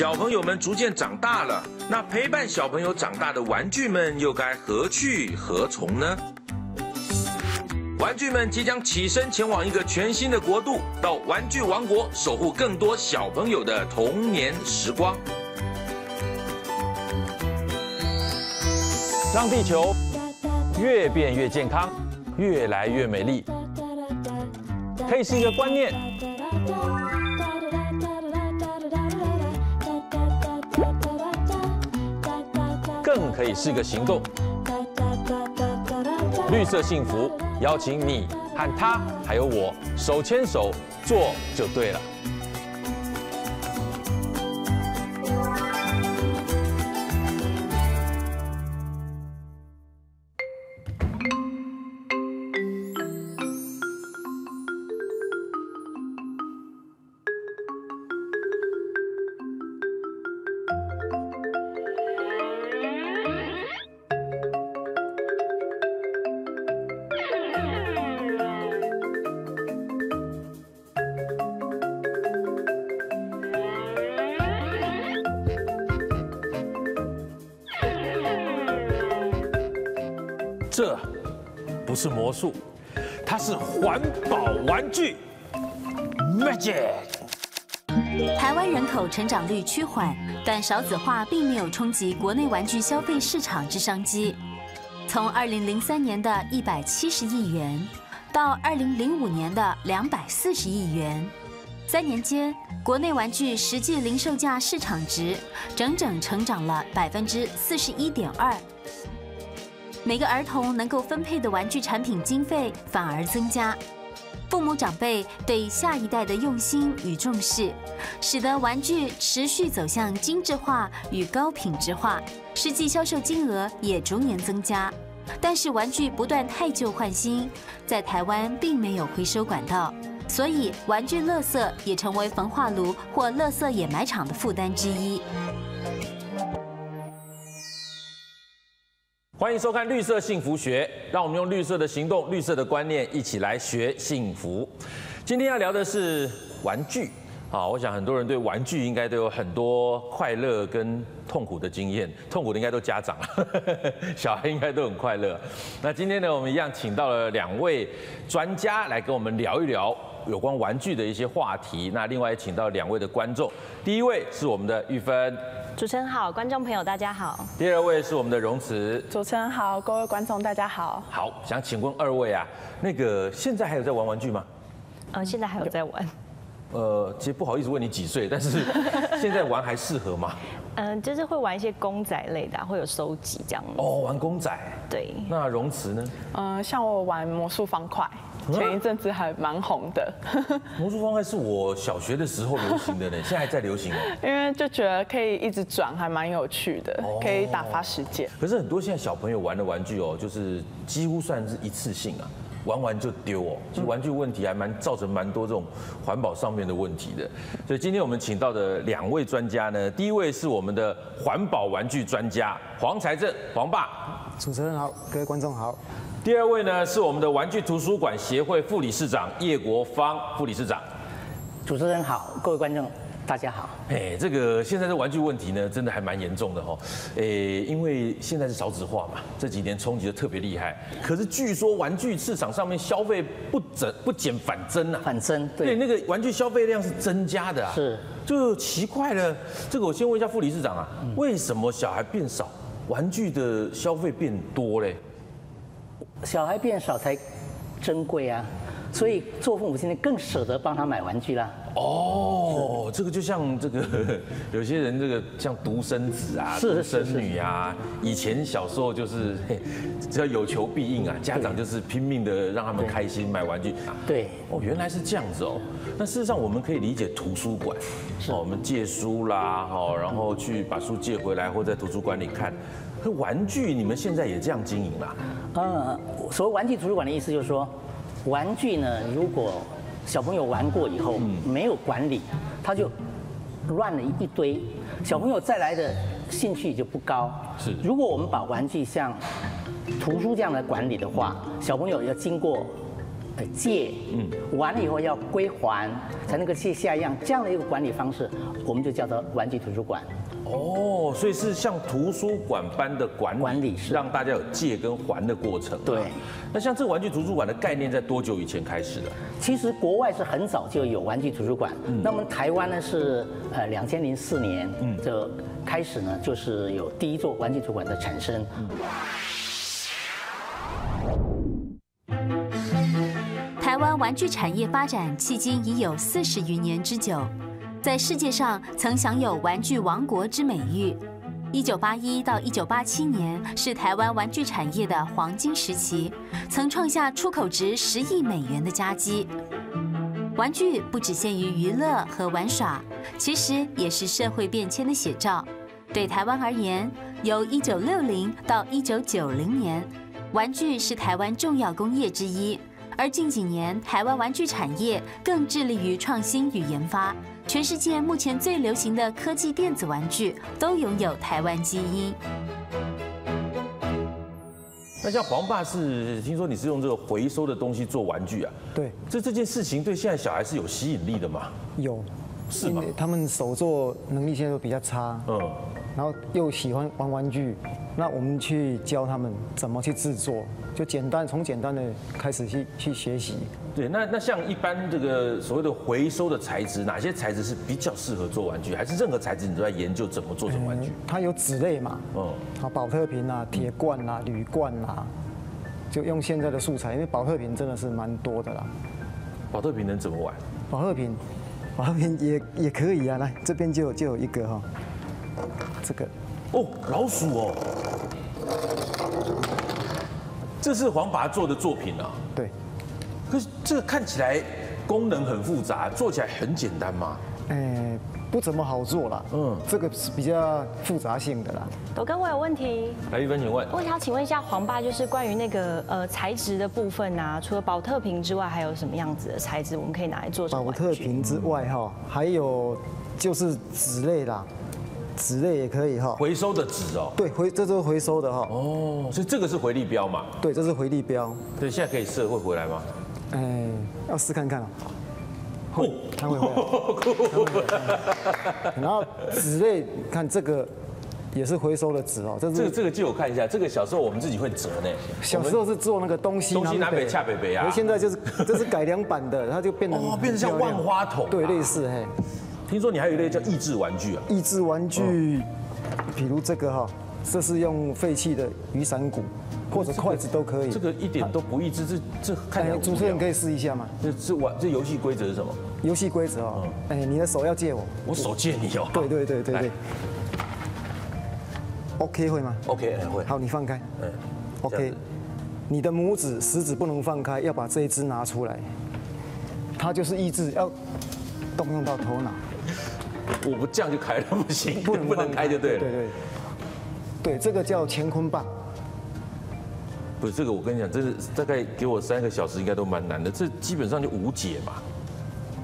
小朋友们逐渐长大了，那陪伴小朋友长大的玩具们又该何去何从呢？玩具们即将起身前往一个全新的国度，到玩具王国守护更多小朋友的童年时光。让地球越变越健康，越来越美丽，可以是一个观念。 更可以是个行动。绿色幸福邀请你和他，还有我，手牵手做就对了。这不是魔术，它是环保玩具 ，Magic。台湾人口成长率趋缓，但少子化并没有冲击国内玩具消费市场之商机。从2003年的170亿元，到2005年的240亿元，3年间，国内玩具实际零售价市场值整整成长了41.2%。 每个儿童能够分配的玩具产品经费反而增加，父母长辈对下一代的用心与重视，使得玩具持续走向精致化与高品质化，实际销售金额也逐年增加。但是玩具不断汰旧换新，在台湾并没有回收管道，所以玩具垃圾也成为焚化炉或垃圾掩埋场的负担之一。 欢迎收看《绿色幸福学》，让我们用绿色的行动、绿色的观念，一起来学幸福。今天要聊的是玩具啊，我想很多人对玩具应该都有很多快乐跟痛苦的经验，痛苦的应该都家长了，小孩应该都很快乐。那今天呢，我们一样请到了2位专家来跟我们聊一聊有关玩具的一些话题。那另外请到2位的观众，第一位是我们的玉芬。 主持人好，观众朋友大家好。第二位是我们的容慈。主持人好，各位观众大家好。好，想请问2位啊，那个现在还有在玩玩具吗？现在还有在玩。其实不好意思问你几岁，但是现在玩还适合吗？就是会玩一些公仔类的，会有收集这样子。哦，玩公仔。对。那容慈呢？像我玩魔术方块。 前一阵子还蛮红的，魔术方块是我小学的时候流行的呢，现在还在流行哦。因为就觉得可以一直转，还蛮有趣的，可以打发时间。可是很多现在小朋友玩的玩具哦，就是几乎算是一次性啊，玩完就丢哦。其实玩具问题还造成蛮多这种环保上面的问题的。所以今天我们请到的2位专家呢，第一位是我们的环保玩具专家黄财政黄爸，主持人好，各位观众好。 第2位呢是我们的玩具图书馆协会副理事长叶国芳副理事长，主持人好，各位观众大家好。哎，这个现在的玩具问题呢，真的还蛮严重的哦。哎，因为现在是少子化嘛，这几年冲击的特别厉害。可是据说玩具市场上面消费不减反增啊，反增对那个玩具消费量是增加的啊，是就奇怪了。这个我先问一下副理事长啊，为什么小孩变少，玩具的消费变多嘞？ 小孩变少才珍贵啊，所以做父母现在更舍得帮他买玩具啦。哦，这个就像这个有些人这个像独生子啊、独生女啊，以前小时候就是只要有求必应啊，家长就是拼命的让他们开心买玩具。对，哦，原来是这样子哦。那事实上我们可以理解图书馆，我们借书啦，好，然后去把书借回来或在图书馆里看。 可玩具，你们现在也这样经营啦？所谓玩具图书馆的意思就是说，玩具呢，如果小朋友玩过以后没有管理，他就乱了一堆，小朋友再来的兴趣就不高。是，如果我们把玩具像图书这样来管理的话，小朋友要经过的借，完了以后要归还，才能够借下一样，这样的一个管理方式，我们就叫做玩具图书馆。哦，所以是像图书馆般的管理，让大家有借跟还的过程。对。那像这个玩具图书馆的概念，在多久以前开始的？其实国外是很早就有玩具图书馆，那我们台湾呢是2004年就开始呢，就是有第一座玩具图书馆的产生。台湾玩具产业发展迄今已有40余年之久，在世界上曾享有“玩具王国”之美誉。1981到1987年是台湾玩具产业的黄金时期，曾创下出口值10亿美元的佳绩。玩具不只限于娱乐和玩耍，其实也是社会变迁的写照。对台湾而言，由1960到1990年，玩具是台湾重要工业之一。而近几年，台湾玩具产业更致力于创新与研发。全世界目前最流行的科技电子玩具都拥有台湾基因。那像黄爸是听说你是用这个回收的东西做玩具啊？对。这件事情对现在小孩是有吸引力的吗？有。是吗？他们手作能力现在都比较差。然后又喜欢玩玩具，那我们去教他们怎么去制作，就简单从简单的开始去学习。对，那像一般这个所谓的回收的材质，哪些材质是比较适合做玩具？还是任何材质你都在研究怎么做成玩具？它有纸类嘛，好保特瓶啊、铁罐啊、铝罐啊，就用现在的素材，因为保特瓶真的是蛮多的啦。保特瓶能怎么玩？保特瓶也可以啊，来这边就有一个哈。这个哦，老鼠哦，这是黄爸做的作品啊。对，可是这个看起来功能很复杂，做起来很简单吗？哎，不怎么好做啦。这个是比较复杂性的啦。朵根，我有问题。来，玉芬，请问。我想请问一下黄爸，就是关于那个材质的部分啊，除了保特瓶之外，还有什么样子的材质我们可以拿来做成玩具？保特瓶之外哈，还有就是纸类啦。纸类也可以哈，回收的纸哦。对，这都是回收的哈。哦，所以这个是回力标嘛？对，这是回力标。对，现在可以射会回来吗？哎，要试看看啊。会，它会回来。然后纸类，看这个也是回收的纸哦。这个借我看一下，这个小时候我们自己会折呢。小时候是做那个东西南北恰北北啊。现在就是这是改良版的，它就变成像万花筒。对，类似嘿。听说你还有一类叫益智玩具啊？益智玩具，比如这个哈，这是用废弃的雨伞骨或者筷子都可以。这个一点都不益智，这看起来。主持人可以试一下吗？这游戏规则是什么？游戏规则哦，哎，你的手要借我，我手借你哦。对。OK 会吗 ？OK 会。好，你放开。OK， 你的拇指、食指不能放开，要把这一只拿出来。它就是益智，要动用到头脑。我不这样就开了不行，不能开就对了。对，这个叫乾坤棒。不是这个，我跟你讲，这是大概给我3个小时，应该都蛮难的。这基本上就无解嘛，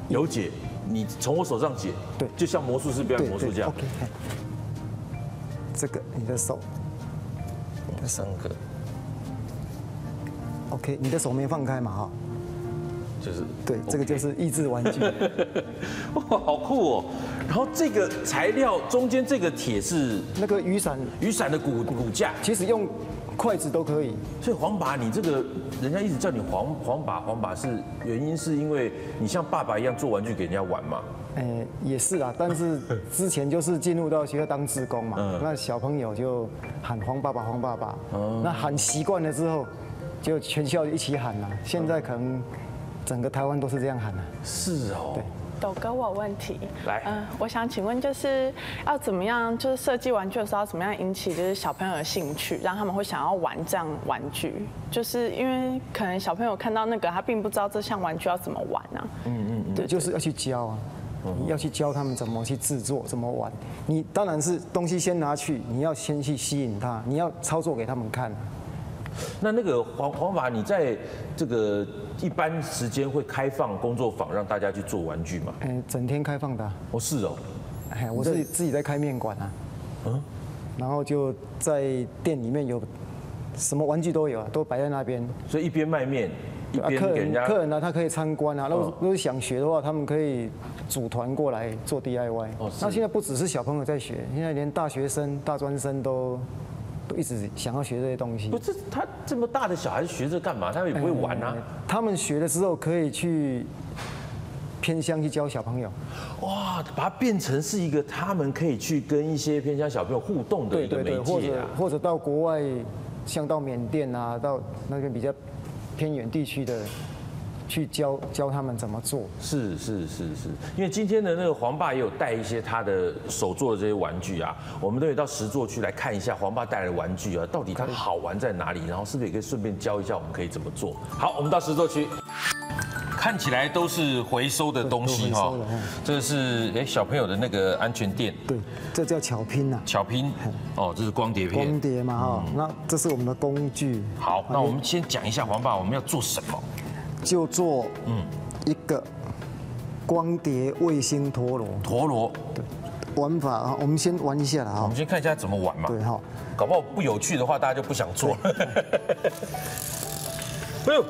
有解你从我手上解，对，就像魔术师表演魔术这样。OK， 这个你的手，3个。OK， 你的手没放开嘛哈。就是对，这个就是益智玩具。哇，好酷哦！然后这个材料中间这个铁是那个雨伞的骨架，其实用筷子都可以。所以黄爸，你这个人家一直叫你黄爸是原因是因为你像爸爸一样做玩具给人家玩嘛？哎，也是啦，但是之前就是进入到学校当志工嘛，那小朋友就喊黄爸爸，那喊习惯了之后，就全校一起喊啦。现在可能。整个台湾都是这样喊的。是哦。对。斗哥，我有问题。来。我想请问，就是要怎么样，就是设计玩具的时候，要怎么样引起就是小朋友的兴趣，让他们会想要玩这样玩具？就是因为可能小朋友看到那个，他并不知道这项玩具要怎么玩啊。对，就是要去教啊，要去教他们怎么去制作，怎么玩。你当然是东西先拿去，你要先去吸引他，你要操作给他们看。那个黄爸，你在这个一般时间会开放工作坊让大家去做玩具吗？整天开放的。哦，是哦。哎，我是自己在开面馆啊。然后就在店里面有什么玩具都有啊，都摆在那边。所以一边卖面，一边给人家客人他可以参观啊。那如果想学的话，他们可以组团过来做 DIY。那现在不只是小朋友在学，现在连大学生、大专生都一直想要学这些东西。不是他这么大的小孩学这干嘛？他们也不会玩啊。他们学了之后可以去偏乡去教小朋友。哇，把它变成是一个他们可以去跟一些偏乡小朋友互动的一个媒介啊。或者到国外，像到缅甸啊，到那个比较偏远地区的，去教他们怎么做。是，因为今天的那个黄爸也有带一些他的手做的这些玩具啊，我们都有到实作区来看一下黄爸带来的玩具啊，到底它好玩在哪里，然后是不是也可以顺便教一下我们可以怎么做。好，我们到实作区，看起来都是回收的东西哈，这是小朋友的那个安全垫，对，这叫巧拼呐，巧拼，哦，这是光碟片，光碟嘛哈，那这是我们的工具。好，那我们先讲一下黄爸我们要做什么。就做一个光碟卫星陀螺。陀螺，对，玩法我们先玩一下啦哈。我们先看一下怎么玩嘛。对哈，搞不好不有趣的话，大家就不想做了。哎呦，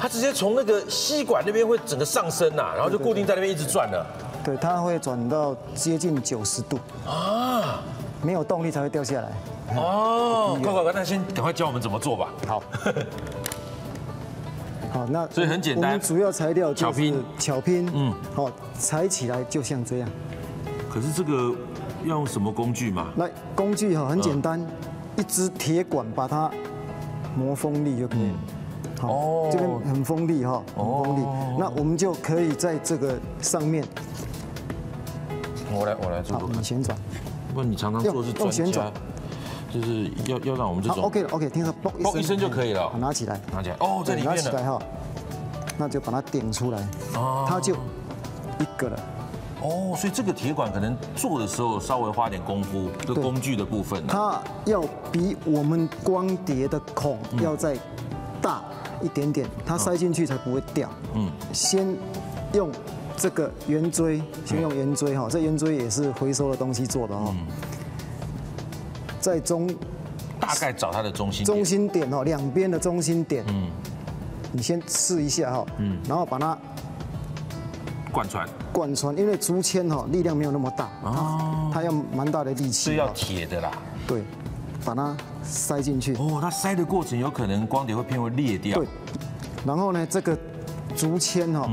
它直接从那个吸管那边会整个上升呐，然后就固定在那边一直转了。对，它会转到接近90度啊，没有动力才会掉下来。哦，快，那先赶快教我们怎么做吧。好。好，那所以很简单。我们主要材料就是巧拼，好，裁起来就像这样。可是这个要用什么工具嘛？那工具哈很简单，一支铁管把它磨锋利就可以。好，这边很锋利哈，很锋利。那我们就可以在这个上面，我来做。好，你旋转。不，你常常做是专家。就是要让我们这种 OK， 听说嘣一声就可以了。拿起来，拿起来哦，这里面的哈，那就把它顶出来，它就一个了。哦，所以这个铁管可能做的时候稍微花点功夫，这工具的部分，它要比我们光碟的孔要再大一点点，它塞进去才不会掉。嗯，先用这个圆锥，先用圆锥哈，这圆锥也是回收的东西做的哈。在大概找它的中心点哦，两边的中心点。嗯，你先试一下哈。嗯，然后把它贯穿，因为竹签哈力量没有那么大，它要蛮大的力气。是要铁的啦。对，把它塞进去。哦，它塞的过程有可能光碟会片会裂掉。对。然后呢，这个竹签哈，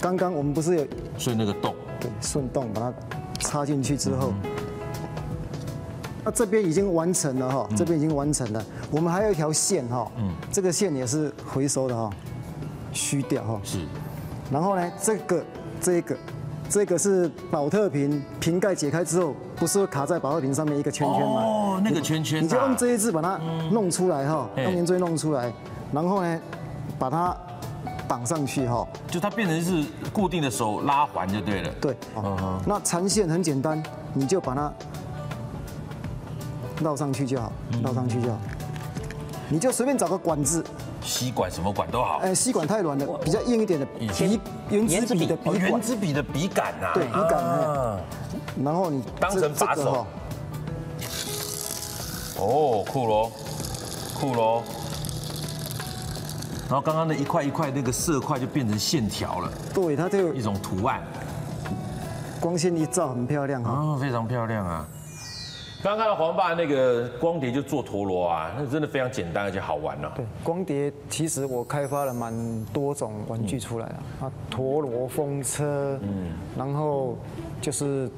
刚刚我们不是有顺那个洞？对，顺洞把它插进去之后。那这边已经完成了哈，这边已经完成了。我们还有一条线哈，这个线也是回收的哈，虚掉哈。是。然后呢，这个是保特瓶瓶盖解开之后，不是会卡在保特瓶上面一个圈圈吗？哦，那个圈圈。你就用这一支把它弄出来哈，用圆锥弄出来，然后呢，把它绑上去哈。就它变成是固定的手拉环就对了。对。那缠线很简单，你就把它。绕上去就好，你就随便找个管子，吸管什么管都好。吸管太软了，比较硬一点的笔，原子笔的笔杆啊，对，笔杆啊。然后你当成把手。哦，酷喽。然后刚刚的一块一块那个色块就变成线条了，对，它就一种图案。光线一照很漂亮啊，非常漂亮啊。刚看到黄爸那个光碟就做陀螺啊，那真的非常简单而且好玩啊。对，光碟其实我开发了蛮多种玩具出来啊，陀螺、风车，然后就是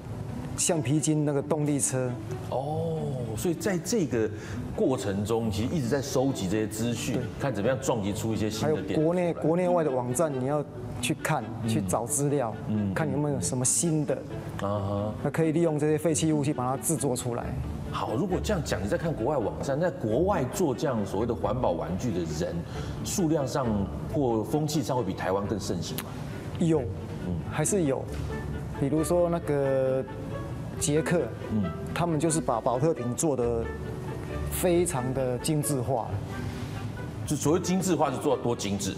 橡皮筋那个动力车。哦，所以在这个过程中，其实一直在收集这些资讯，看怎么样撞击出一些新的点。还有国内外的网站，你要去看、去找资料，看有没有什么新的。那可以利用这些废弃物去把它制作出来。好，如果这样讲，你在看国外网站，在国外做这样所谓的环保玩具的人，数量上或风气上会比台湾更盛行吗？有，还是有。比如说那个捷克，他们就是把保特瓶做得非常的精致化。就所谓精致化是做到多精致？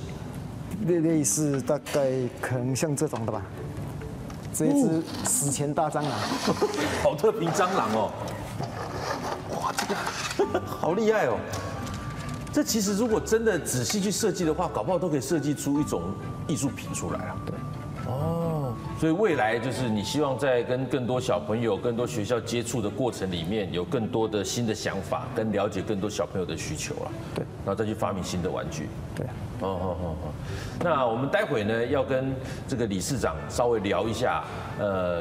类似大概可能像这种的吧。这一只史前大蟑螂，保特瓶蟑螂哦，哇，这个好厉害哦！这其实如果真的仔细去设计的话，搞不好都可以设计出一种艺术品出来了。对，哦，所以未来就是你希望在跟更多小朋友、更多学校接触的过程里面，有更多的新的想法，跟了解更多小朋友的需求了。对，然后再去发明新的玩具。对。 哦好好好，那我们待会呢要跟这个理事长稍微聊一下，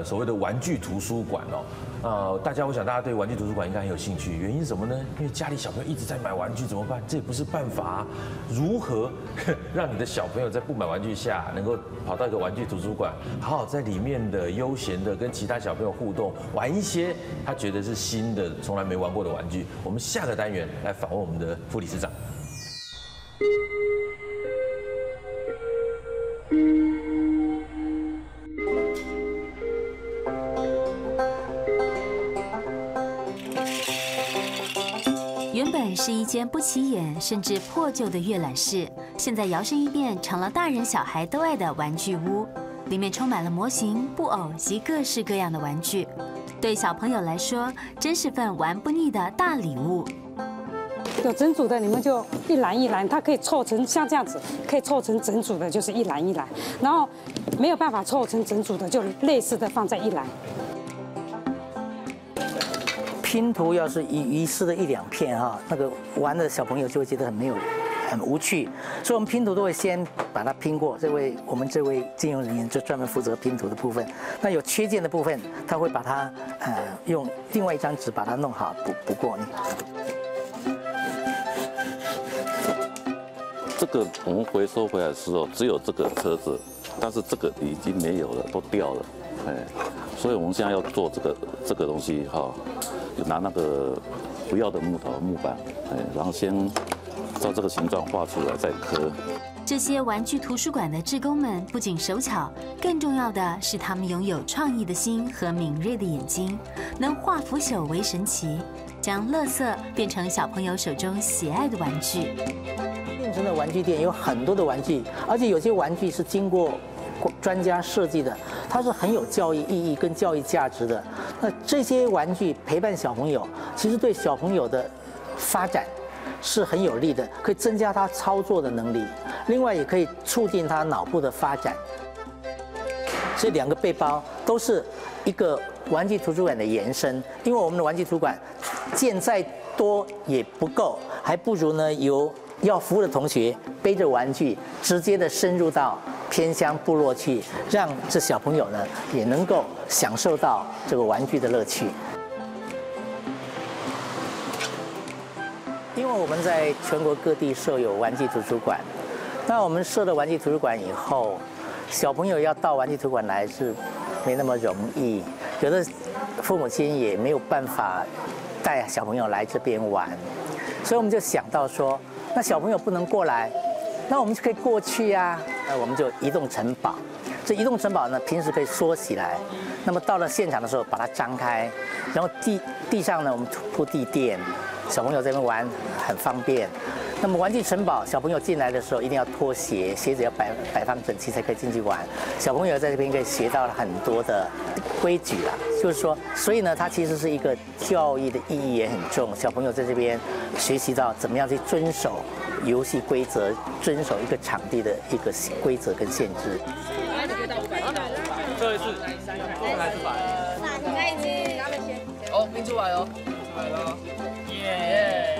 所谓的玩具图书馆哦，大家我想大家对玩具图书馆应该很有兴趣，原因是什么呢？因为家里小朋友一直在买玩具怎么办？这也不是办法啊，如何让你的小朋友在不买玩具下，能够跑到一个玩具图书馆，好好在里面的悠闲的跟其他小朋友互动，玩一些他觉得是新的、从来没玩过的玩具。我们下个单元来访问我们的副理事长。 原本是一间不起眼甚至破旧的阅览室，现在摇身一变成了大人小孩都爱的玩具屋，里面充满了模型、布偶及各式各样的玩具，对小朋友来说，真是份玩不腻的大礼物。 有整组的，你们就一篮一篮，它可以凑成像这样子，可以凑成整组的，就是一篮一篮。然后没有办法凑成整组的，就类似的放在一篮。拼图要是遗失的一两片哈，那个玩的小朋友就会觉得很无趣，所以我们拼图都会先把它拼过。我们这位金融人员就专门负责拼图的部分。那有缺件的部分，他会把它用另外一张纸把它弄好补过。 这个我们回收回来的时候，只有这个车子，但是这个已经没有了，都掉了，哎，所以我们现在要做这个东西哈，就拿那个不要的木板，哎，然后先照这个形状画出来再刻。这些玩具图书馆的志工们不仅手巧，更重要的是他们拥有创意的心和敏锐的眼睛，能化腐朽为神奇，将垃圾变成小朋友手中喜爱的玩具。 变成的玩具店有很多的玩具，而且有些玩具是经过专家设计的，它是很有教育意义跟教育价值的。那这些玩具陪伴小朋友，其实对小朋友的发展是很有利的，可以增加他操作的能力，另外也可以促进他脑部的发展。这两个背包都是一个玩具图书馆的延伸，因为我们的玩具图书馆建再多也不够，还不如呢由 要服务的同学背着玩具，直接的深入到偏乡部落去，让这小朋友呢也能够享受到这个玩具的乐趣。因为我们在全国各地设有玩具图书馆，那我们设了玩具图书馆以后，小朋友要到玩具图书馆来是没那么容易，有的父母亲也没有办法带小朋友来这边玩，所以我们就想到说。 那小朋友不能过来，那我们就可以过去呀。那我们就移动城堡，这移动城堡呢，平时可以缩起来，那么到了现场的时候把它张开，然后地上呢我们铺地垫，小朋友在那边玩很方便。那么玩具城堡，小朋友进来的时候一定要脱鞋，鞋子要摆放整齐才可以进去玩。小朋友在这边可以学到了很多的规矩啦，就是说，所以呢，它其实是一个教育的意义也很重，小朋友在这边。 学习到怎么样去遵守游戏规则，遵守一个场地的一个规则跟限制。来，你可以到500，这一次，300，来一次，哦，拼出来哦，出来了，耶！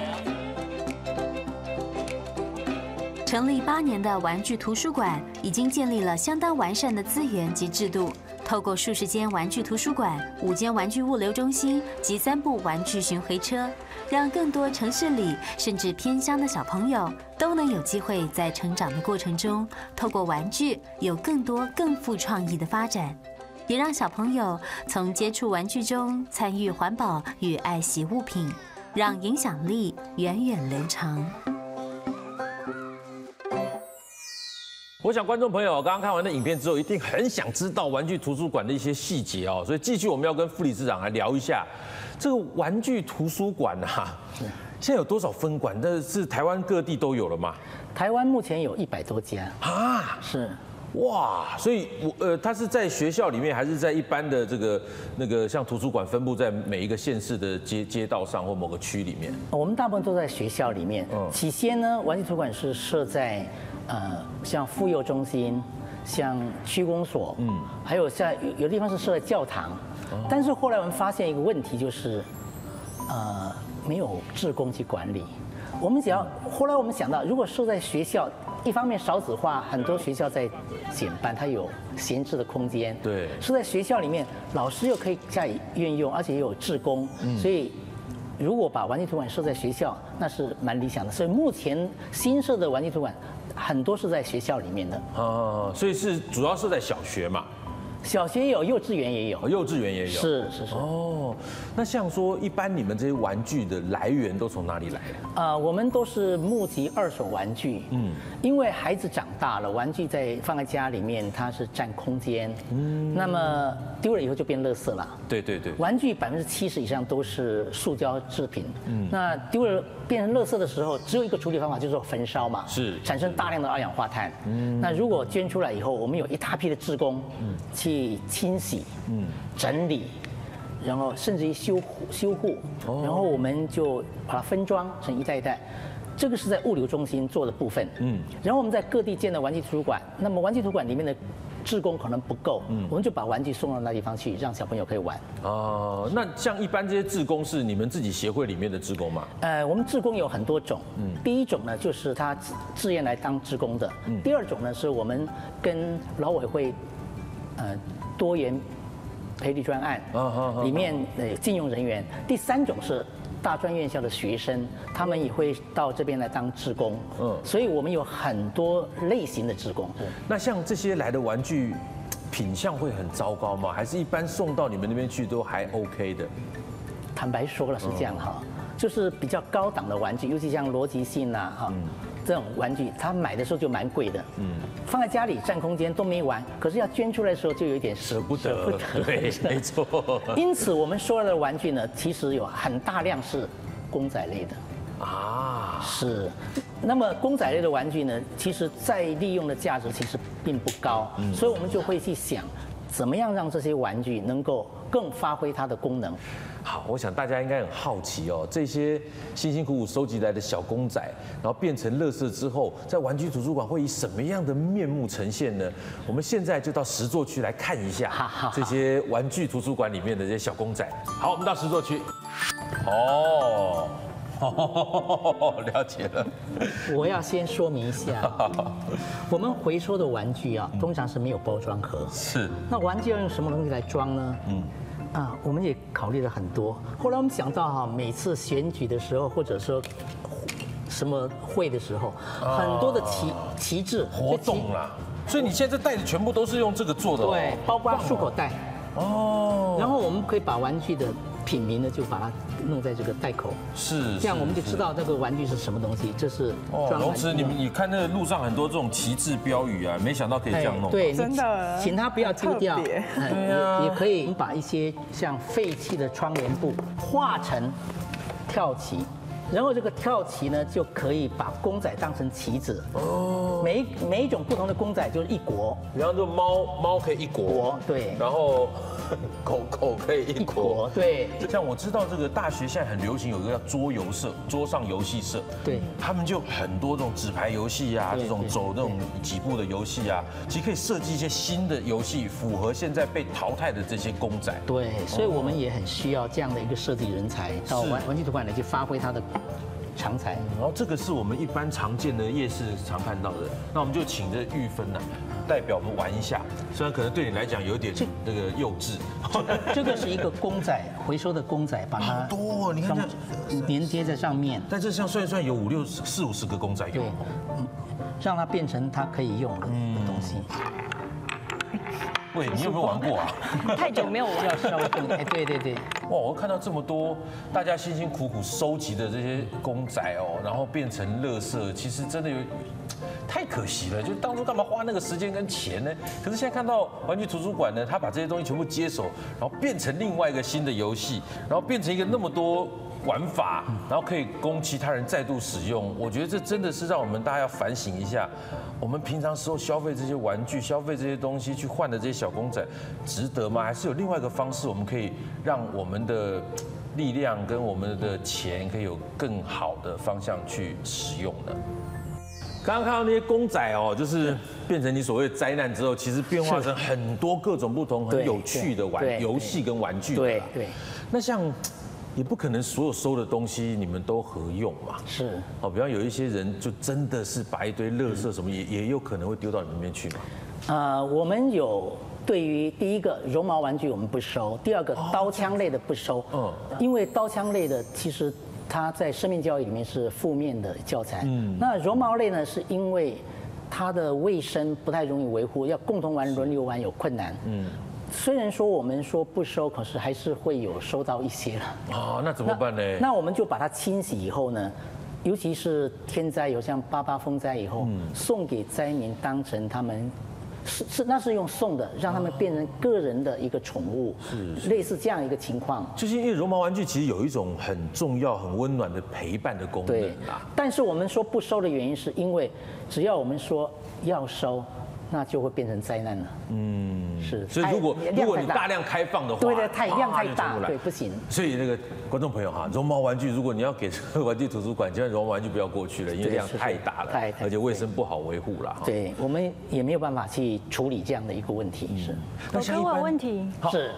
成立8年的玩具图书馆，已经建立了相当完善的资源及制度。 透过数10间玩具图书馆、5间玩具物流中心及3部玩具巡回车，让更多城市里甚至偏乡的小朋友都能有机会在成长的过程中，透过玩具有更多更富创意的发展，也让小朋友从接触玩具中参与环保与爱惜物品，让影响力源远流长。 我想观众朋友刚刚看完那影片之后，一定很想知道玩具图书馆的一些细节哦，所以继续我们要跟副理事长来聊一下这个玩具图书馆啊，现在有多少分馆？但是台湾各地都有了嘛？台湾目前有100多家啊，是。哇，所以他是在学校里面，还是在一般的这个像图书馆分布在每一个县市的街道上或某个区里面？我们大部分都在学校里面。起先呢，玩具图书馆是设在像妇幼中心、像区公所，还有像有的地方是设在教堂。但是后来我们发现一个问题，就是没有志工去管理。我们只要后来我们想到，如果设在学校。 一方面少子化，很多学校在减班，它有闲置的空间。对，是在学校里面，老师又可以加以运用，而且也有志工。所以，如果把玩具图书馆设在学校，那是蛮理想的。所以目前新设的玩具图书馆，很多是在学校里面的。哦，所以是主要是在小学嘛。 小学也有，幼稚园也有，幼稚园也有，是哦。那像说，一般你们这些玩具的来源都从哪里来的？我们都是募集二手玩具，因为孩子长大了，玩具在放在家里面，它是占空间，那么丢了以后就变垃圾了。对，玩具70%以上都是塑胶制品，那丢了变成垃圾的时候，只有一个处理方法，就是焚烧嘛，是产生大量的二氧化碳。那如果捐出来以后，我们有一大批的志工，去清洗、整理，然后甚至于修护，然后我们就把它分装成一袋一袋。这个是在物流中心做的部分。然后我们在各地建的玩具图书馆，那么玩具图书馆里面的志工可能不够，我们就把玩具送到那地方去，让小朋友可以玩。哦，那像一般这些志工是你们自己协会里面的志工吗？我们志工有很多种。第一种呢就是他自愿来当志工的。第二种呢是我们跟劳委会。 多元培力专案里面聘用人员，第三种是大专院校的学生，他们也会到这边来当志工。所以我们有很多类型的志工。那像这些来的玩具品相会很糟糕吗？还是一般送到你们那边去都还 OK 的？坦白说了是这样哈，就是比较高档的玩具，尤其像逻辑性啊哈。这种玩具，他买的时候就蛮贵的，放在家里占空间都没玩，可是要捐出来的时候就有一点舍不得，对，没错。因此我们说的玩具呢，其实有很大量是公仔类的，是。那么公仔类的玩具呢，其实再利用的价值其实并不高，所以我们就会去想，怎么样让这些玩具能够更发挥它的功能。 好，我想大家应该很好奇哦，这些辛辛苦苦收集来的小公仔，然后变成垃圾之后，在玩具图书馆会以什么样的面目呈现呢？我们现在就到实作区来看一下这些玩具图书馆里面的这些小公仔。好，我们到实作区。哦，了解了。我要先说明一下，我们回收的玩具啊，通常是没有包装盒。是。那玩具要用什么东西来装呢？我们也考虑了很多。后来我们想到哈，每次选举的时候，或者说什么会的时候，很多的旗帜活动啦。所以你现在袋子全部都是用这个做的，对，包括漱口袋。然后我们可以把玩具的品名呢，就把它弄在这个袋口。是。这样我们就知道那个玩具是什么东西。这是。龙池，你看那个路上很多这种旗帜标语啊，没想到可以这样弄。对，真的。请他不要丢掉。也可以把一些像废弃的窗帘布画成跳棋。 然后这个跳棋呢，就可以把公仔当成棋子。每一种不同的公仔就是一国。然后就猫可以一国，对。然后狗可以一国，对。像我知道这个大学现在很流行有一个叫桌游社，桌上游戏社。对。他们就很多这种纸牌游戏啊，这种走那种几步的游戏啊，其实可以设计一些新的游戏，符合现在被淘汰的这些公仔。对，所以我们也很需要这样的一个设计人才到玩具图书馆来去发挥它的。 常才，然后这个是我们一般常见的夜市常看到的，那我们就请这玉芬呐，代表我们玩一下。虽然可能对你来讲有点那个幼稚，这个是一个公仔回收的公仔，把它好多，你看这连接在上面。但这像算一算有四五十个公仔有，让它变成它可以用的东西。喂，你有没有玩过啊？太久没有玩。要稍微动，对。哇，我看到这么多大家辛辛苦苦收集的这些公仔哦，然后变成垃圾，其实真的有太可惜了。就当初干嘛花那个时间跟钱呢？可是现在看到玩具图书馆呢，他把这些东西全部接手，然后变成另外一个新的游戏，然后变成一个那么多玩法，然后可以供其他人再度使用。我觉得这真的是让我们大家要反省一下，我们平常时候消费这些玩具、消费这些东西去换的这些小公仔，值得吗？还是有另外一个方式，我们可以让我们的力量跟我们的钱可以有更好的方向去使用呢？ 刚刚看到那些公仔哦，就是变成你所谓的灾难之后，其实变化成很多各种不同、很有趣的玩游戏跟玩具。对对。那像也不可能所有收的东西你们都合用嘛。是。哦，比方有一些人就真的是把一堆垃圾什么也有可能会丢到你们那边去嘛。我们有对于第一个绒毛玩具我们不收，第二个刀枪类的不收。嗯。因为刀枪类的其实。 它在生命教育里面是负面的教材。嗯，那绒毛类呢，是因为它的卫生不太容易维护，要共同玩、轮流玩有困难。嗯，虽然说我们说不收，可是还是会有收到一些了。哦，那怎么办呢？那我们就把它清洗以后呢，尤其是天灾，有像八八风灾以后，送给灾民当成他们。 那是用送的，让他们变成个人的一个宠物，类似这样一个情况。就是因为绒毛玩具其实有一种很重要、很温暖的陪伴的功能。对，但是我们说不收的原因，是因为只要我们说要收，那就会变成灾难了。嗯，是。所以如果你大量开放的话，对对，量太大，对不行。所以那个观众朋友哈，绒毛玩具如果你要给玩具图书馆，千万绒毛玩具不要过去了，因为量太大了，而且卫生不好维护了。对，我们也没有办法去处理这样的一个问题。是。我可以问问题？是。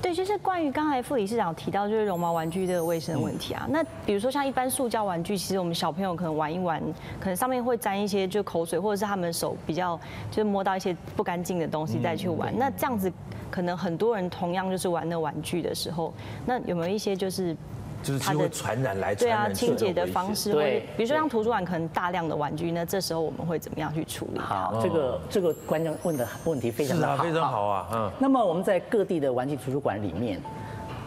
对，就是关于刚才副理事长提到就是绒毛玩具的卫生问题啊。那比如说像一般塑胶玩具，其实我们小朋友可能玩一玩，可能上面会沾一些就口水，或者是他们手比较就是。 摸到一些不干净的东西再去玩，那这样子可能很多人同样就是玩那玩具的时候，那有没有一些就是它的传染来对啊清洁的方式，对，比如说像图书馆可能大量的玩具，那这时候我们会怎么样去处理？好，这个观众问的问题非常好，非常好啊，嗯。那么我们在各地的玩具图书馆里面。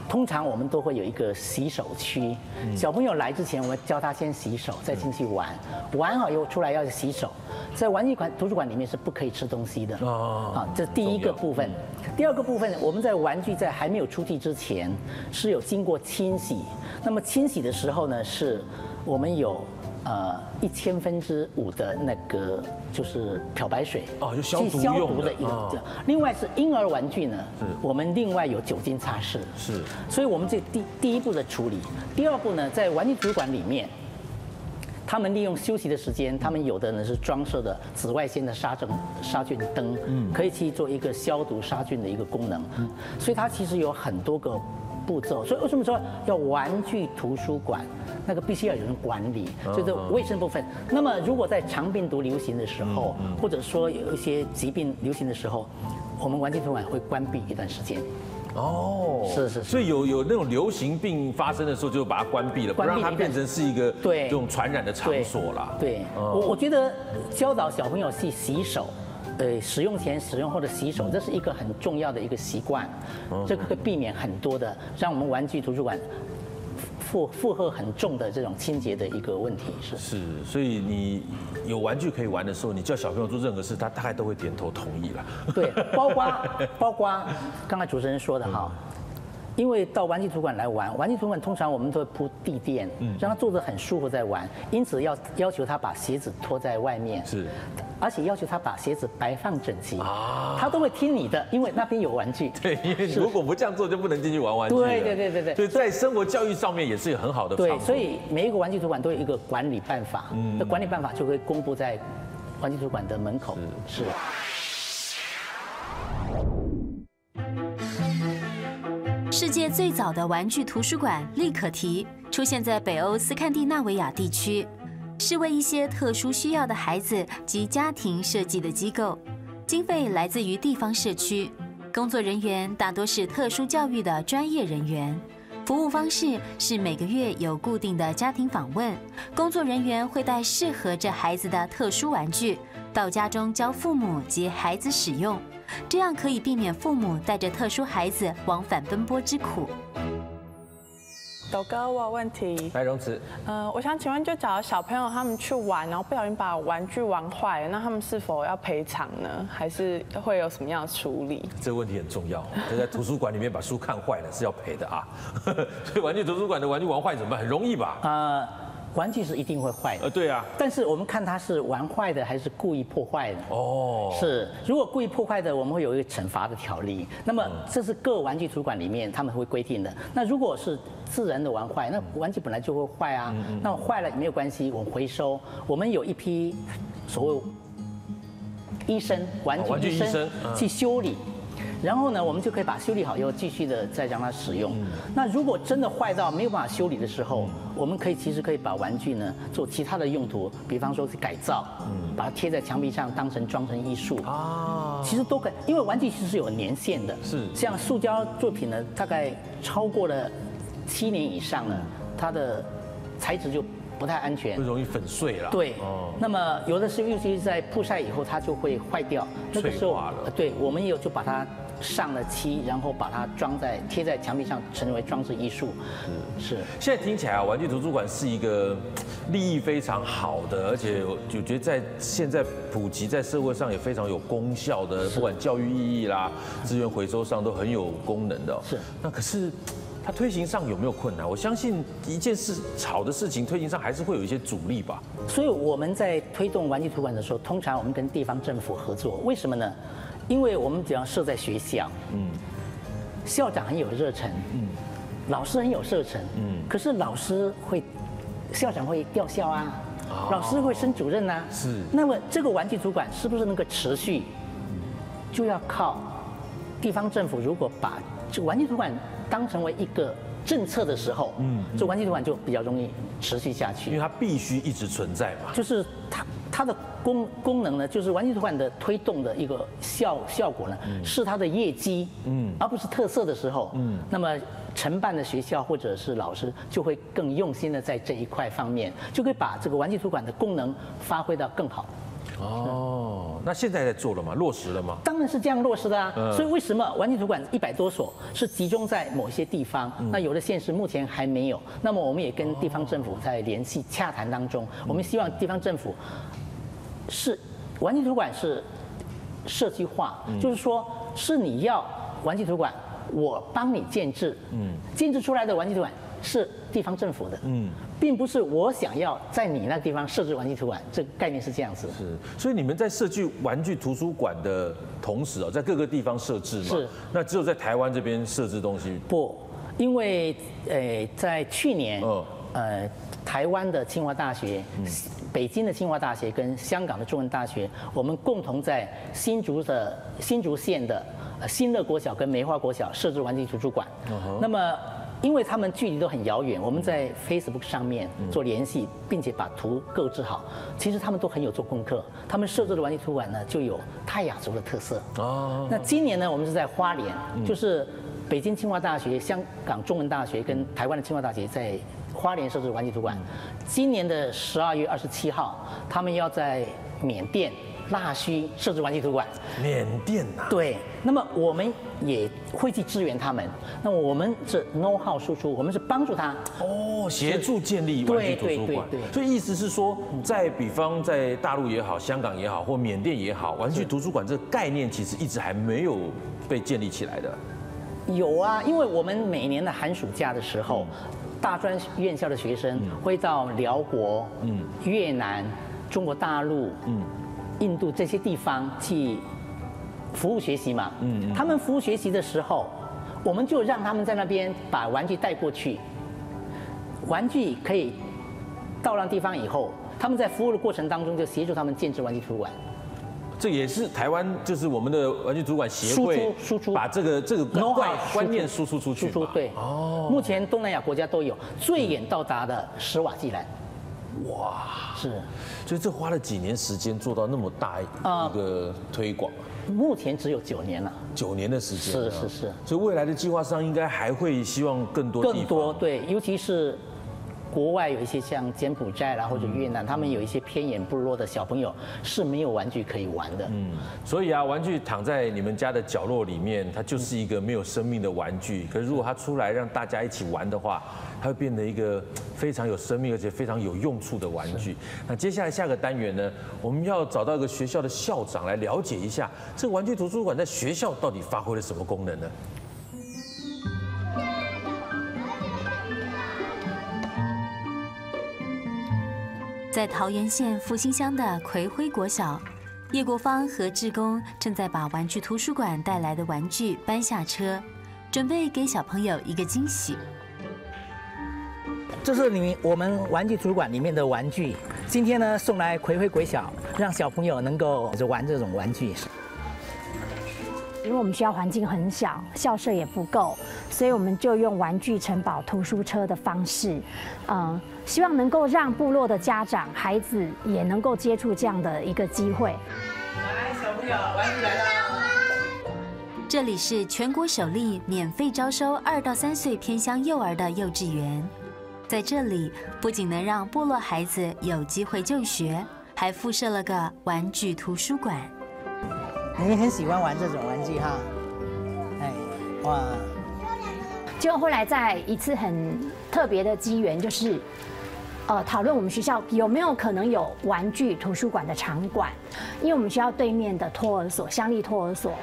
通常我们都会有一个洗手区，小朋友来之前，我们教他先洗手，再进去玩，玩好以后出来要洗手。在玩具图书馆里面是不可以吃东西的啊，这是第一个部分。第二个部分，我们在玩具在还没有出去之前是有经过清洗，那么清洗的时候呢，是我们有。 1/1000%的那个就是漂白水哦，就消毒的一个。另外是婴儿玩具呢，我们另外有酒精擦拭。是，所以我们这第一步的处理，第二步呢，在玩具图书馆里面，他们利用休息的时间，他们有的呢是装设的紫外线的杀菌灯，可以去做一个消毒杀菌的一个功能。所以它其实有很多个。 步骤，所以为什么说要玩具图书馆？那个必须要有人管理，就是卫生部分。那么，如果在肠病毒流行的时候，或者说有一些疾病流行的时候，我们玩具图书馆会关闭一段时间。哦，是是。所以有那种流行病发生的时候，就把它关闭了，不让它变成是一个对这种传染的场所啦。对，我觉得教导小朋友去洗手。 使用前、使用后的洗手，这是一个很重要的一个习惯，这个可以避免很多的，让我们玩具图书馆负荷很重的这种清洁的一个问题。是是，所以你有玩具可以玩的时候，你叫小朋友做任何事，他大概都会点头同意啦。对，包括刚才主持人说的哈。因为到玩具图书馆来玩，玩具图书馆通常我们都会铺地垫，让他坐得很舒服在玩，因此要求他把鞋子脱在外面，是，而且要求他把鞋子摆放整齐，啊，他都会听你的，因为那边有玩具。对，因为如果不这样做就不能进去玩玩具。对对对对对。所以在生活教育上面也是有很好的。对，所以每一个玩具图书馆都有一个管理办法，那管理办法就会公布在玩具图书馆的门口。是。 世界最早的玩具图书馆利可提出现在北欧斯堪的纳维亚地区，是为一些特殊需要的孩子及家庭设计的机构，经费来自于地方社区，工作人员大多是特殊教育的专业人员，服务方式是每个月有固定的家庭访问，工作人员会带适合这孩子的特殊玩具到家中教父母及孩子使用。 这样可以避免父母带着特殊孩子往返奔波之苦。豆哥，我有问题。来，荣慈。我想请问，就假如小朋友他们去玩，然后不小心把玩具玩坏了，那他们是否要赔偿呢？还是会有什么样的处理？这个问题很重要。就在图书馆里面把书看坏了是要赔的啊。所以玩具图书馆的玩具玩坏怎么办？很容易吧？玩具是一定会坏的。对啊。但是我们看他是玩坏的还是故意破坏的。哦。是，如果故意破坏的，我们会有一个惩罚的条例。那么这是各玩具图书馆里面他们会规定的。那如果是自然的玩坏，那玩具本来就会坏啊。那坏了也没有关系，我们回收。我们有一批所谓医生，玩具医生去修理。然后呢，我们就可以把修理好以后，继续的再让它使用。那如果真的坏到没有办法修理的时候，我们可以其实可以把玩具呢做其他的用途，比方说是改造，把它贴在墙壁上当成装成艺术啊，其实都可以，因为玩具其实是有年限的，是像塑胶作品呢，大概超过了7年以上呢，它的材质就不太安全，就容易粉碎了。对，那么有的是尤其是在曝晒以后，它就会坏掉。那个时候，对，我们也有就把它上了漆，然后把它贴在墙壁上，成为装置艺术。是。现在听起来啊，玩具图书馆是一个利益非常好的，而且我觉得在现在普及在社会上也非常有功效的，不管教育意义啦、资源回收上都很有功能的。是。那可是。它推行上有没有困难？我相信一件事好的事情推行上还是会有一些阻力吧。所以我们在推动玩具图书馆的时候，通常我们跟地方政府合作，为什么呢？因为我们只要设在学校，校长很有热忱，老师很有热忱，可是校长会吊校啊，老师会升主任啊，是。那么这个玩具图书馆是不是能够持续，就要靠地方政府，如果把这个玩具图书馆当成为一个政策的时候，这玩具图书馆就比较容易持续下去，因为它必须一直存在嘛。就是它的功能呢，就是玩具图书馆的推动的一个效果呢，是它的业绩，而不是特色的时候，那么承办的学校或者是老师就会更用心的在这一块方面，就可以把这个玩具图书馆的功能发挥到更好。哦，那现在在做了吗？落实了吗？当然是这样落实的啊。所以为什么玩具图书馆100多所是集中在某些地方？那有的县市目前还没有。那么我们也跟地方政府在联系洽谈当中，我们希望地方政府是玩具图书馆是社区化，就是说是你要玩具图书馆，我帮你建制，建制出来的玩具图书馆是地方政府的，并不是我想要在你那地方设置玩具图书馆，这个概念是这样子。是，所以你们在设置玩具图书馆的同时在各个地方设置嘛？是。那只有在台湾这边设置东西？不，因为在去年，台湾的清华大学、北京的清华大学跟香港的中文大学，我们共同在新竹县的新乐国小跟梅花国小设置玩具图书馆。那么。因为他们距离都很遥远，我们在 Facebook 上面做联系，并且把图购置好。其实他们都很有做功课，他们设置的玩具图书馆呢就有泰雅族的特色。哦。那今年呢，我们是在花莲，就是北京清华大学、香港中文大学跟台湾的清华大学在花莲设置玩具图书馆。今年的12月27号，他们要在缅甸腊戌设置玩具图书馆。缅甸啊。对。那么我们也会去支援他们。那么我们是 know-how 输出，我们是帮助他哦，协助建立玩具图书馆。对。所以意思是说，在比方在大陆也好、香港也好或缅甸也好，玩具图书馆这个概念其实一直还没有被建立起来的。有啊，因为我们每年的寒暑假的时候，大专院校的学生会到辽国、越南、中国大陆、印度这些地方去。服务学习嘛，他们服务学习的时候，我们就让他们在那边把玩具带过去。玩具可以到那地方以后，他们在服务的过程当中就协助他们建置玩具图书馆。这也是台湾，就是我们的玩具图书馆协会输出把这个观念输出出去。输出对哦，目前东南亚国家都有，最远到达的史瓦济兰。哇，是，所以这花了几年时间做到那么大一个推广。目前只有9年了，9年的时间。是是是。所以未来的计划上应该还会希望更多地方。更多对，尤其是国外有一些像柬埔寨啦或者越南，他们有一些偏远部落的小朋友是没有玩具可以玩的。嗯，所以啊，玩具躺在你们家的角落里面，它就是一个没有生命的玩具。可是如果它出来让大家一起玩的话，它会变得一个非常有生命而且非常有用处的玩具。那接下来下个单元呢，我们要找到一个学校的校长来了解一下，这个玩具图书馆在学校到底发挥了什么功能呢？ 在桃园县复兴乡的葵晖国小，叶国芳和志工正在把玩具图书馆带来的玩具搬下车，准备给小朋友一个惊喜。这是我们玩具图书馆里面的玩具，今天呢送来葵晖国小，让小朋友能够玩这种玩具。 因为我们学校环境很小，校舍也不够，所以我们就用玩具城堡图书车的方式，希望能够让部落的家长、孩子也能够接触这样的一个机会。来，小朋友，玩具来了！这里是全国首例免费招收2到3岁偏乡幼儿的幼稚园，在这里不仅能让部落孩子有机会就学，还附设了个玩具图书馆。 你很喜欢玩这种玩具哈，哎，哇！就后来在一次很特别的机缘，就是讨论我们学校有没有可能有玩具图书馆的场馆，因为我们学校对面的托儿所乡立托儿所，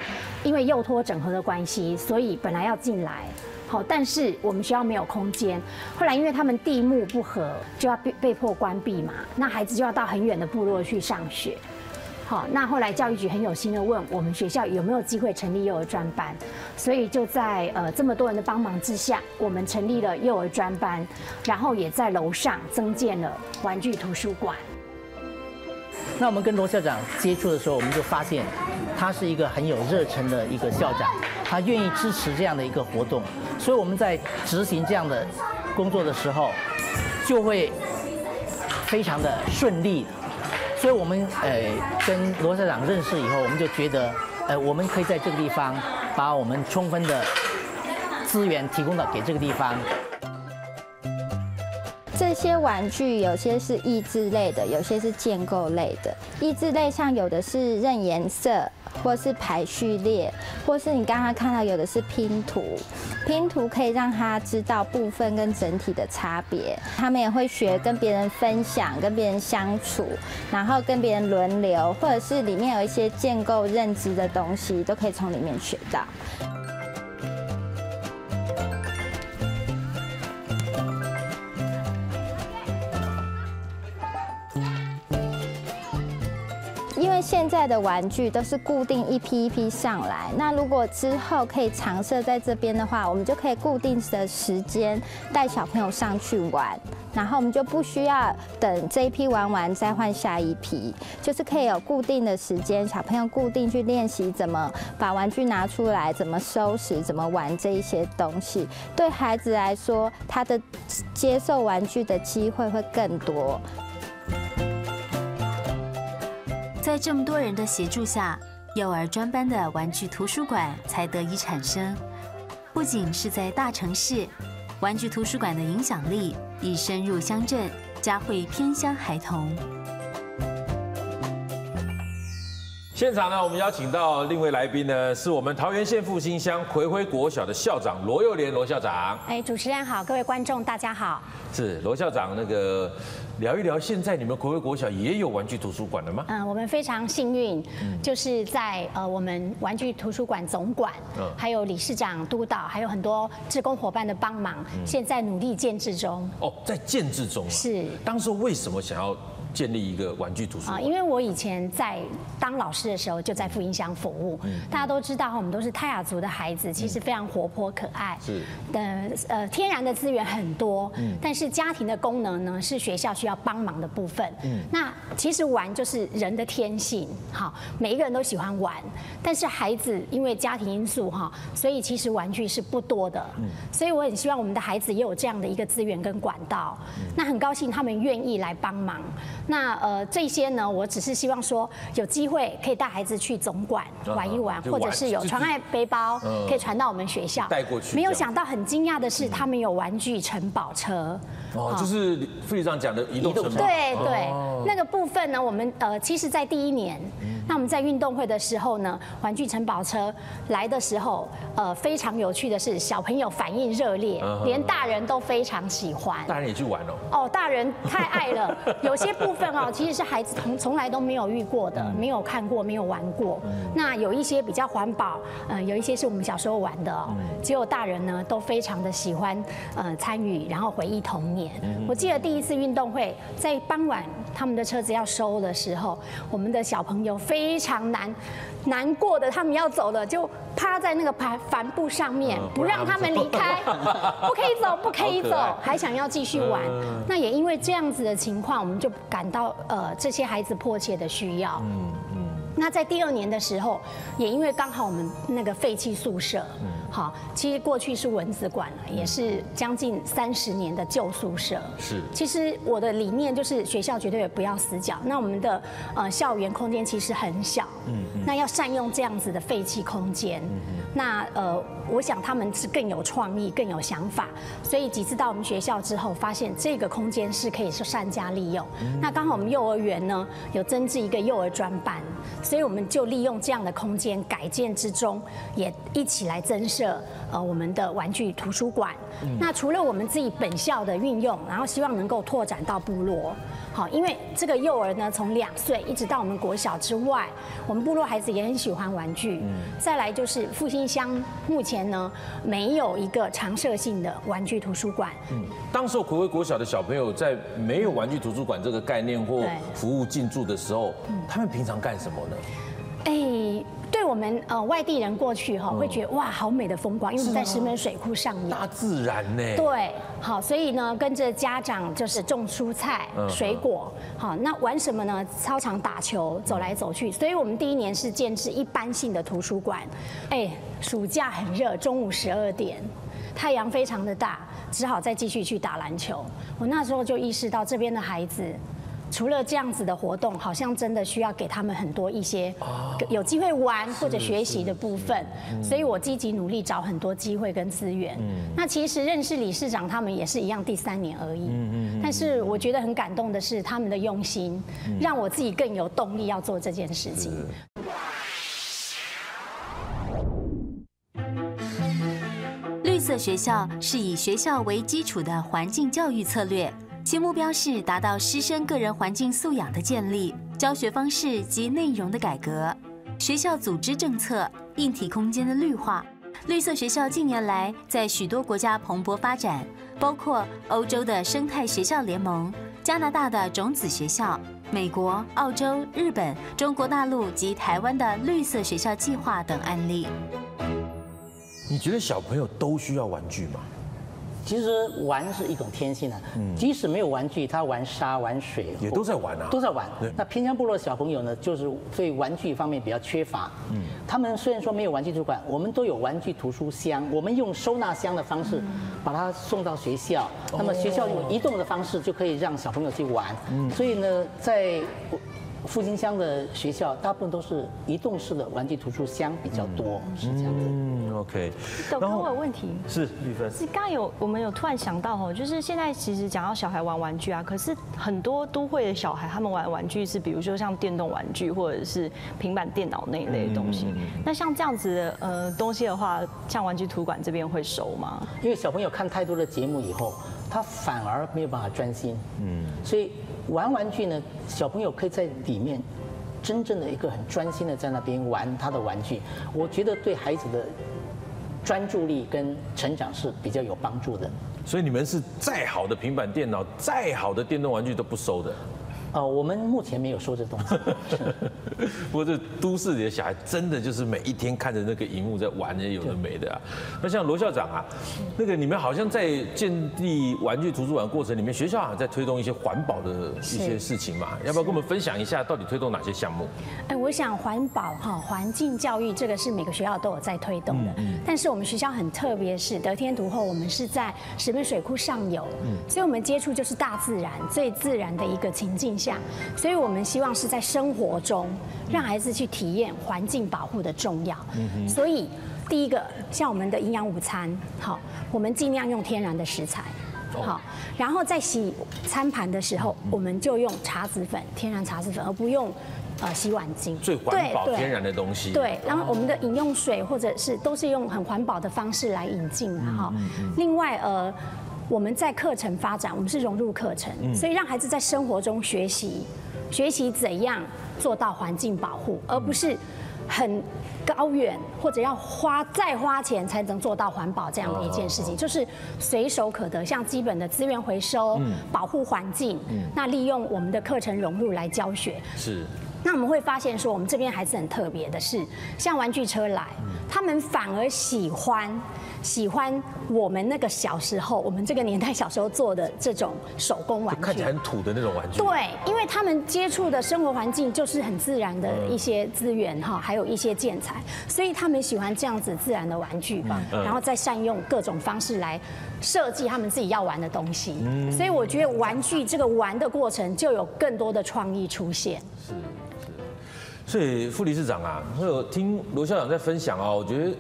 因为幼托整合的关系，所以本来要进来。 好，但是我们学校没有空间，后来因为他们地目不合，就要被迫关闭嘛，那孩子就要到很远的部落去上学。 好，那后来教育局很有心的问我们学校有没有机会成立幼儿专班，所以就在这么多人的帮忙之下，我们成立了幼儿专班，然后也在楼上增建了玩具图书馆。那我们跟罗校长接触的时候，我们就发现他是一个很有热忱的一个校长，他愿意支持这样的一个活动，所以我们在执行这样的工作的时候，就会非常的顺利。 所以，我们跟罗校长认识以后，我们就觉得，我们可以在这个地方把我们充分的资源提供到给这个地方。这些玩具有些是益智类的，有些是建构类的。益智类像有的是认颜色，或是排序列，或是你刚刚看到有的是拼图。 拼图可以让他知道部分跟整体的差别，他们也会学跟别人分享、跟别人相处，然后跟别人轮流，或者是里面有一些建构认知的东西，都可以从里面学到。因为现在的玩具都是固定一批一批上来，那如果之后可以常设在这边的话，我们就可以固定的时间带小朋友上去玩，然后我们就不需要等这一批玩完再换下一批，就是可以有固定的时间，小朋友固定去练习怎么把玩具拿出来，怎么收拾，怎么玩这一些东西。对孩子来说，他的接受玩具的机会会更多。 在这么多人的协助下，幼儿专班的玩具图书馆才得以产生。不仅是在大城市，玩具图书馆的影响力已深入乡镇，嘉惠偏乡孩童。现场呢，我们邀请到另一位来宾呢，是我们桃园县复兴乡葵晖国小的校长罗幼莲罗校长。哎，主持人好，各位观众大家好。是罗校长那个。 聊一聊，现在你们葵晖国小也有玩具图书馆了吗？我们非常幸运，就是在我们玩具图书馆总馆，还有理事长督导，还有很多志工伙伴的帮忙，现在努力建制中。哦，在建制中啊。是。当时为什么想要建立一个玩具图书馆？因为我以前在当老师的时候就在复兴乡服务，大家都知道我们都是泰雅族的孩子，其实非常活泼可爱，是。天然的资源很多，但是家庭的功能呢是学校需要。 要帮忙的部分，那其实玩就是人的天性，好，每一个人都喜欢玩，但是孩子因为家庭因素哈，所以其实玩具是不多的，所以我很希望我们的孩子也有这样的一个资源跟管道，那很高兴他们愿意来帮忙。那这些呢，我只是希望说有机会可以带孩子去总馆玩一玩，或者是有传爱背包可以传到我们学校带过去。没有想到很惊讶的是，他们有玩具城堡车，哦，就是副局长讲的移动城堡。对对，那个部分呢，我们其实在第一年，那我们在运动会的时候呢，玩具城堡车来的时候，非常有趣的是小朋友反应热烈，连大人都非常喜欢。大人也去玩哦。哦，大人太爱了，有些部分哦，其实是孩子从来都没有遇过的，没有看过，没有玩过。那有一些比较环保，有一些是我们小时候玩的哦，只有大人呢都非常的喜欢，参与，然后回忆童年。我记得第一次运动会在傍晚，他们的车子要收的时候，我们的小朋友非常难过的，他们要走了，就趴在那个帆布上面，不让他们离开，不可以走，不可以走，还想要继续玩。那也因为这样子的情况，我们就感到这些孩子迫切的需要。那在第二年的时候，也因为刚好我们那个废弃宿舍，好，其实过去是蚊子馆了，也是将近30年的旧宿舍。是，其实我的理念就是学校绝对不要死角。那我们的校园空间其实很小，那要善用这样子的废弃空间。那我想他们是更有创意、更有想法，所以几次到我们学校之后，发现这个空间是可以善加利用。那刚好我们幼儿园呢有增置一个幼儿专班。所以我们就利用这样的空间改建之中，也一起来增设我们的玩具图书馆。那除了我们自己本校的运用，然后希望能够拓展到部落，好，因为这个幼儿呢从2岁一直到我们国小之外，我们部落孩子也很喜欢玩具。再来就是复兴乡目前呢没有一个常设性的玩具图书馆。当时葵威国小的小朋友在没有玩具图书馆这个概念或服务进驻的时候，他们平常干什么呢？哎，对我们外地人过去哈，会觉得哇，好美的风光，因为我们在石门水库上面，大自然呢。对，好，所以呢，跟着家长就是种蔬菜、水果，好，那玩什么呢？操场打球，走来走去。所以我们第一年是建置一般性的图书馆。哎，暑假很热，中午12点，太阳非常的大，只好再继续去打篮球。我那时候就意识到这边的孩子。除了这样子的活动，好像真的需要给他们很多一些有机会玩或者学习的部分，所以我积极努力找很多机会跟资源。那其实认识理事长他们也是一样，第3年而已。但是我觉得很感动的是他们的用心，让我自己更有动力要做这件事情。绿色学校是以学校为基础的环境教育策略。其目标是达到师生个人环境素养的建立、教学方式及内容的改革、学校组织政策、硬体空间的绿化。绿色学校近年来在许多国家蓬勃发展，包括欧洲的生态学校联盟、加拿大的种子学校、美国、澳洲、日本、中国大陆及台湾的绿色学校计划等案例。你觉得小朋友都需要玩具吗？其实玩是一种天性啊，即使没有玩具，他玩沙、玩水也都在玩啊，都在玩。那偏乡部落小朋友呢，就是对玩具方面比较缺乏。他们虽然说没有玩具图书馆，我们都有玩具图书箱，我们用收纳箱的方式把它送到学校，那么学校用移动的方式就可以让小朋友去玩。所以呢，在复兴乡的学校，大部分都是移动式的玩具图书箱比较多，是这样子。OK。董哥，我有问题。是玉芬。是刚有我们有突然想到哦，就是现在其实讲到小孩玩玩具啊，可是很多都会的小孩他们玩玩具是比如说像电动玩具或者是平板电脑那一类的东西。那像这样子的东西的话，像玩具图书馆这边会收吗？因为小朋友看太多的节目以后，他反而没有办法专心。所以。玩玩具呢，小朋友可以在里面真正的一个很专心的在那边玩他的玩具，我觉得对孩子的专注力跟成长是比较有帮助的。所以你们是再好的平板电脑、再好的电动玩具都不收的。我们目前没有收这东西。不过这都市里的小孩真的就是每一天看着那个荧幕在玩，也有的没的啊。那像罗校长啊，那个你们好像在建立玩具图书馆过程里面，学校好像在推动一些环保的一些事情嘛，要不要跟我们分享一下到底推动哪些项目？哎，我想环保哈、环境教育这个是每个学校都有在推动的，但是我们学校很特别，是得天独厚，我们是在石门水库上游，所以我们接触就是大自然最自然的一个情境。下。所以我们希望是在生活中让孩子去体验环境保护的重要。所以第一个，像我们的营养午餐，好，我们尽量用天然的食材。 好，然后在洗餐盘的时候，我们就用茶籽粉，天然茶籽粉，而不用洗碗巾。最环保天然的东西。对，然后我们的饮用水或者是都是用很环保的方式来引进哈。另外我们在课程发展，我们是融入课程，所以让孩子在生活中学习，学习怎样做到环境保护，而不是很。 高远或者要再花钱才能做到环保这样的一件事情，就是随手可得，像基本的资源回收、保护环境，那利用我们的课程融入来教学。是。那我们会发现说，我们这边孩子很特别的是，像玩具车来，他们反而喜欢我们那个小时候，我们这个年代小时候做的这种手工玩具，看起来很土的那种玩具。对，因为他们接触的生活环境就是很自然的一些资源哈，还有一些建材，所以他们喜欢这样子自然的玩具，然后再善用各种方式来设计他们自己要玩的东西。所以我觉得玩具这个玩的过程就有更多的创意出现。是。 所以副理事长啊，我听罗校长在分享啊，我觉得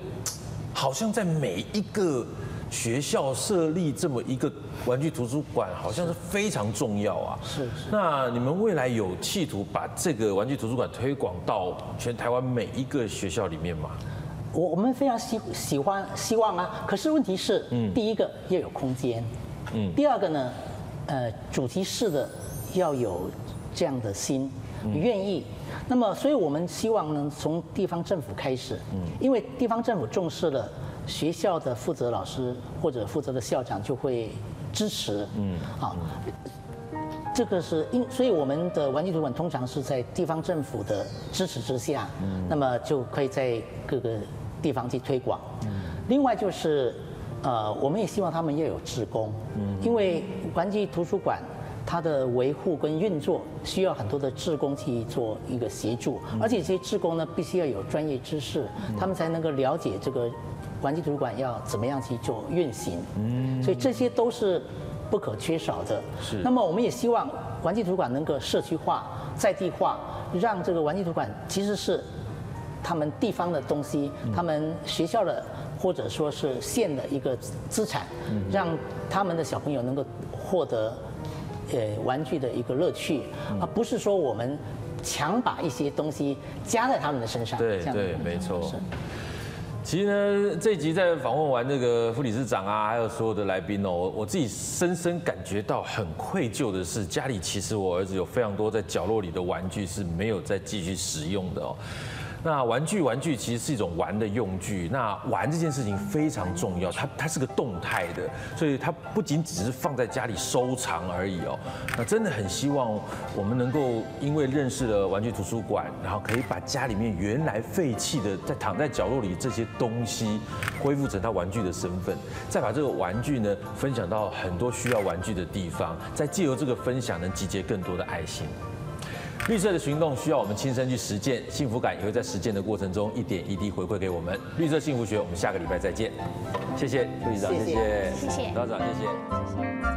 好像在每一个学校设立这么一个玩具图书馆，好像是非常重要啊。是。那你们未来有企图把这个玩具图书馆推广到全台湾每一个学校里面吗？我们非常希望啊，可是问题是，第一个要有空间，第二个呢，主题式的要有这样的心，愿意。 那么，所以我们希望呢，从地方政府开始，因为地方政府重视了，学校的负责老师或者负责的校长就会支持，啊，这个是所以我们的玩具图书馆通常是在地方政府的支持之下，那么就可以在各个地方去推广。另外就是，我们也希望他们要有志工，因为玩具图书馆。 它的维护跟运作需要很多的志工去做一个协助，而且这些志工呢必须要有专业知识，他们才能够了解这个玩具图书馆要怎么样去做运行，所以这些都是不可缺少的。是。那么我们也希望玩具图书馆能够社区化、在地化，让这个玩具图书馆其实是他们地方的东西，他们学校的或者说是县的一个资产，让他们的小朋友能够获得。 玩具的一个乐趣，而不是说我们强把一些东西加在他们的身上。对对，没错。其实呢，这一集在访问完这个副理事长啊，还有所有的来宾哦，我自己深深感觉到很愧疚的是，家里其实我儿子有非常多在角落里的玩具是没有再继续使用的哦。 那玩具其实是一种玩的用具。那玩这件事情非常重要，它是个动态的，所以它不仅只是放在家里收藏而已哦。那真的很希望我们能够因为认识了玩具图书馆，然后可以把家里面原来废弃的在躺在角落里这些东西，恢复成它玩具的身份，再把这个玩具呢分享到很多需要玩具的地方，再借由这个分享能集结更多的爱心。 绿色的行动需要我们亲身去实践，幸福感也会在实践的过程中一点一滴回馈给我们。绿色幸福学，我们下个礼拜再见。谢谢副理事长，谢谢，谢谢，校长，谢谢。